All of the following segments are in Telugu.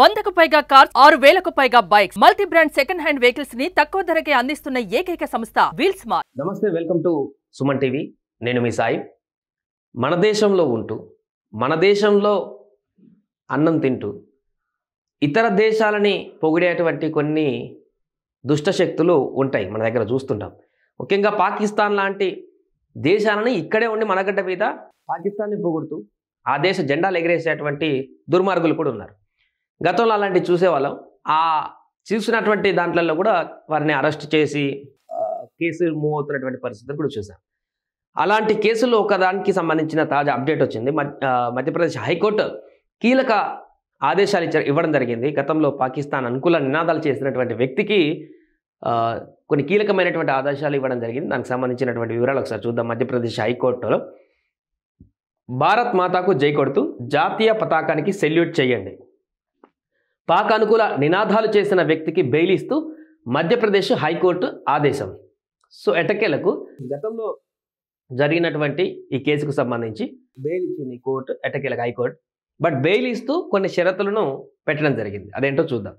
వందకు పైగా కార్స్ 6000కు పైగా bikes multi brand second hand vehicles ని తక్కువ ధరకే అందిస్తున్న ఏకైక సంస్థ వీల్స్ మార్ట్. నమస్తే, వెల్కమ్ టు సుమన్ టీవీ. నేను మీ సాయి. మన దేశంలో ఉంటూ మన దేశంలో అన్నం తింటూ ఇతర దేశాలని పొగిడేటువంటి కొన్ని దుష్ట శక్తులు ఉంటాయి. మన దగ్గర చూస్తుంటాం. ముఖ్యంగా పాకిస్తాన్ లాంటి దేశాలని ఇక్కడే ఉండి మన గడ్డ మీద పాకిస్తాన్ని పొగుడుతూ ఆ దేశ జెండాలు ఎగరేసేటువంటి దుర్మార్గులు కూడా ఉన్నారు. గతంలో అలాంటివి చూసేవాళ్ళం. ఆ చూసినటువంటి దాంట్లలో కూడా వారిని అరెస్ట్ చేసి కేసులు మూవ్ అవుతున్నటువంటి పరిస్థితులు కూడా చూసాం. అలాంటి కేసుల్లో ఒకదానికి సంబంధించిన తాజా అప్డేట్ వచ్చింది. మధ్యప్రదేశ్ హైకోర్టు కీలక ఆదేశాలు ఇవ్వడం జరిగింది. గతంలో పాకిస్తాన్ అనుకూల నినాదాలు చేసినటువంటి వ్యక్తికి కొన్ని కీలకమైనటువంటి ఆదేశాలు ఇవ్వడం జరిగింది. దానికి సంబంధించినటువంటి వివరాలు ఒకసారి చూద్దాం. మధ్యప్రదేశ్ హైకోర్టులో భారత్ మాతాకు జై కొడుతూ జాతీయ పతాకానికి సెల్యూట్ చేయండి, పాక్ అనుకూల నినాదాలు చేసిన వ్యక్తికి బెయిల్ ఇస్తూ మధ్యప్రదేశ్ హైకోర్టు ఆదేశం. సో ఎటకేలకు గతంలో జరిగినటువంటి ఈ కేసుకు సంబంధించి బెయిల్ ఇచ్చింది కోర్టు, ఎటకేలకు హైకోర్టు. బట్ బెయిల్ ఇస్తూ కొన్ని షరతులను పెట్టడం జరిగింది. అదేంటో చూద్దాం.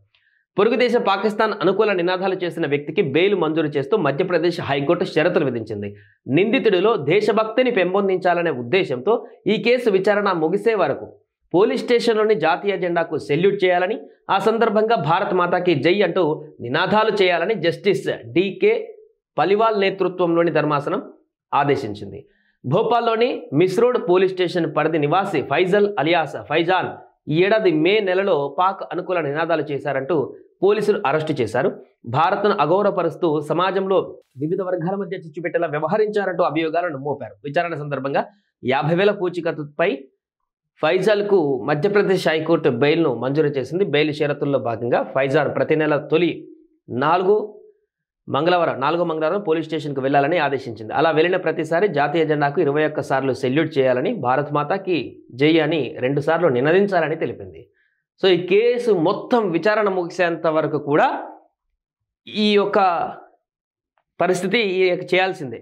పొరుగు దేశ పాకిస్తాన్ అనుకూల నినాదాలు చేసిన వ్యక్తికి బెయిల్ మంజూరు చేస్తూ మధ్యప్రదేశ్ హైకోర్టు షరతులు విధించింది. నిందితుడిలో దేశభక్తిని పెంపొందించాలనే ఉద్దేశంతో ఈ కేసు విచారణ ముగిసే వరకు పోలీస్ స్టేషన్లోని జాతీయ జెండాకు సెల్యూట్ చేయాలని, ఆ సందర్భంగా భారత్ మాతాకి జై అంటూ నినాదాలు చేయాలని జస్టిస్ డికే పలివాల్ నేతృత్వంలోని ధర్మాసనం ఆదేశించింది. భోపాల్లోని మిస్రోడ్ పోలీస్ స్టేషన్ పరిధి నివాసి ఫైజల్ అలియాస్ ఫైజాన్ ఈ ఏడాది మే నెలలో పాక్ అనుకూల నినాదాలు చేశారంటూ పోలీసులు అరెస్టు చేశారు. భారత్ను అగౌరవపరుస్తూ సమాజంలో వివిధ వర్గాల మధ్య చిచ్చుపెట్టేలా వ్యవహరించారంటూ అభియోగాలను మోపారు. విచారణ సందర్భంగా 50,000 పూచికత్తుపై ఫైజాల్కు మధ్యప్రదేశ్ హైకోర్టు బెయిల్ను మంజూరు చేసింది. బెయిల్ షరతుల్లో భాగంగా ఫైజాన్ ప్రతి నెల నాలుగో మంగళవారం పోలీస్ స్టేషన్కు వెళ్లాలని ఆదేశించింది. అలా వెళ్లిన ప్రతిసారి జాతీయ జెండాకు 21 సార్లు సెల్యూట్ చేయాలని, భారత్ మాతాకి జై అని 2 సార్లు నినదించాలని తెలిపింది. సో ఈ కేసు మొత్తం విచారణ ముగిసేంత వరకు కూడా ఈ యొక్క పరిస్థితి చేయాల్సిందే.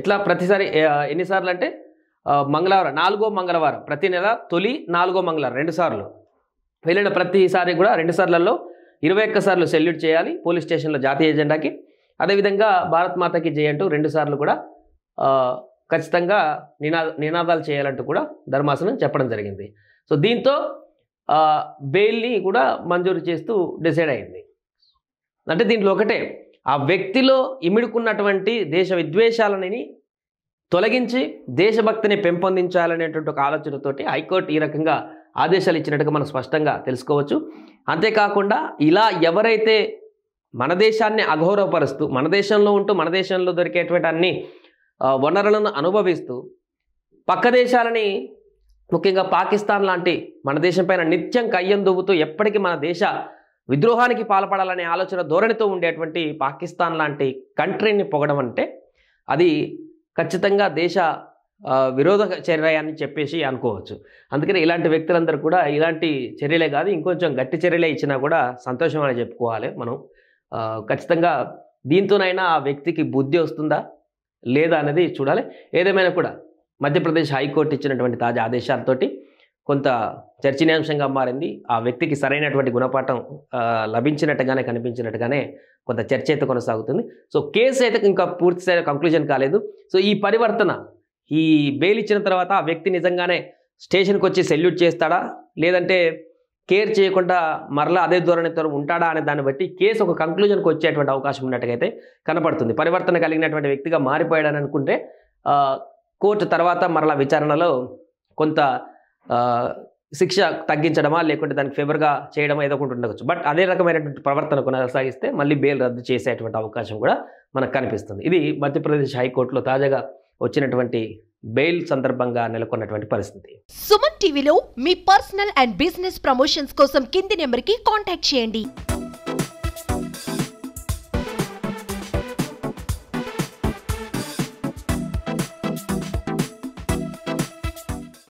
ఎట్లా ప్రతిసారి ఎన్నిసార్లు అంటే మంగళవారం, నాలుగో మంగళవారం ప్రతి నెల తొలి నాలుగో మంగళవారం 2 సార్లు వెళ్ళిన ప్రతిసారి కూడా 2 సార్లలో 21 సార్లు సెల్యూట్ చేయాలి పోలీస్ స్టేషన్లో జాతీయ జెండాకి. అదేవిధంగా భారత్ మాతాకి జై అంటూ 2 సార్లు కూడా ఖచ్చితంగా నినాదాలు చేయాలంటూ కూడా ధర్మాసనం చెప్పడం జరిగింది. సో దీంతో బెయిల్ని కూడా మంజూరు చేస్తూ డిసైడ్ అయింది. అంటే దీంట్లో ఒకటే, ఆ వ్యక్తిలో ఇమిడుకున్నటువంటి దేశ విద్వేషాలని తొలగించి దేశభక్తిని పెంపొందించాలనేటువంటి ఒక ఆలోచనతోటి హైకోర్టు ఈ రకంగా ఆదేశాలు ఇచ్చినట్టుగా మనం స్పష్టంగా తెలుసుకోవచ్చు. అంతేకాకుండా ఇలా ఎవరైతే మన దేశాన్ని అగౌరవపరుస్తూ మన దేశంలో ఉంటూ మన దేశంలో దొరికేటువంటి అన్ని వనరులను అనుభవిస్తూ పక్క దేశాలని, ముఖ్యంగా పాకిస్తాన్ లాంటి మన దేశం పైన నిత్యం కయ్యం దువ్వుతూ ఎప్పటికీ మన దేశ విద్రోహానికి పాల్పడాలనే ఆలోచన ధోరణితో ఉండేటువంటి పాకిస్తాన్ లాంటి కంట్రీని పొగడం అంటే అది ఖచ్చితంగా దేశ విరోధ చర్య అని చెప్పేసి అనుకోవచ్చు. అందుకని ఇలాంటి వ్యక్తులందరూ కూడా ఇలాంటి చర్యలే కాదు, ఇంకొంచెం గట్టి చర్యలే ఇచ్చినా కూడా సంతోషం అని చెప్పుకోవాలి మనం. ఖచ్చితంగా దీంతోనైనా ఆ వ్యక్తికి బుద్ధి వస్తుందా లేదా అనేది చూడాలి. ఏదేమైనా కూడా మధ్యప్రదేశ్ హైకోర్టు ఇచ్చినటువంటి తాజా ఆదేశాలతోటి కొంత చర్చనీయాంశంగా మారింది. ఆ వ్యక్తికి సరైనటువంటి గుణపాఠం లభించినట్టుగానే కనిపించినట్టుగానే కొంత చర్చ అయితే కొనసాగుతుంది. సో కేసు అయితే ఇంకా పూర్తిస్థాయి కంక్లూజన్ కాలేదు. సో ఈ పరివర్తన, ఈ బెయిల్ ఇచ్చిన తర్వాత ఆ వ్యక్తి నిజంగానే స్టేషన్కి వచ్చి సెల్యూట్ చేస్తాడా, లేదంటే కేర్ చేయకుండా మరలా అదే ధోరణితో ఉంటాడా అనే దాన్ని బట్టి కేసు ఒక కంక్లూజన్కి వచ్చేటువంటి అవకాశం ఉన్నట్టుగా కనపడుతుంది. పరివర్తన కలిగినటువంటి వ్యక్తిగా మారిపోయాడని అనుకుంటే కోర్టు తర్వాత మరలా విచారణలో కొంత శిక్ష తగ్గించడమా లేకుంటే దానికి ఫేవర్గా చేయడమా ఏదో ఒకటి ఉండవచ్చు. బట్ అదే రకమైనటువంటి ప్రవర్తన కొనసాగిస్తే మళ్ళీ బెయిల్ రద్దు చేసేటువంటి అవకాశం కూడా మనకు కనిపిస్తుంది. ఇది మధ్యప్రదేశ్ హైకోర్టులో తాజాగా వచ్చినటువంటి బెయిల్ సందర్భంగా నెలకొన్నటువంటి పరిస్థితి. సుమన్ టీవీలో మీ పర్సనల్ అండ్ బిజినెస్ ప్రమోషన్స్ కోసం కింది నెంబర్కి కాంటాక్ట్ చేయండి.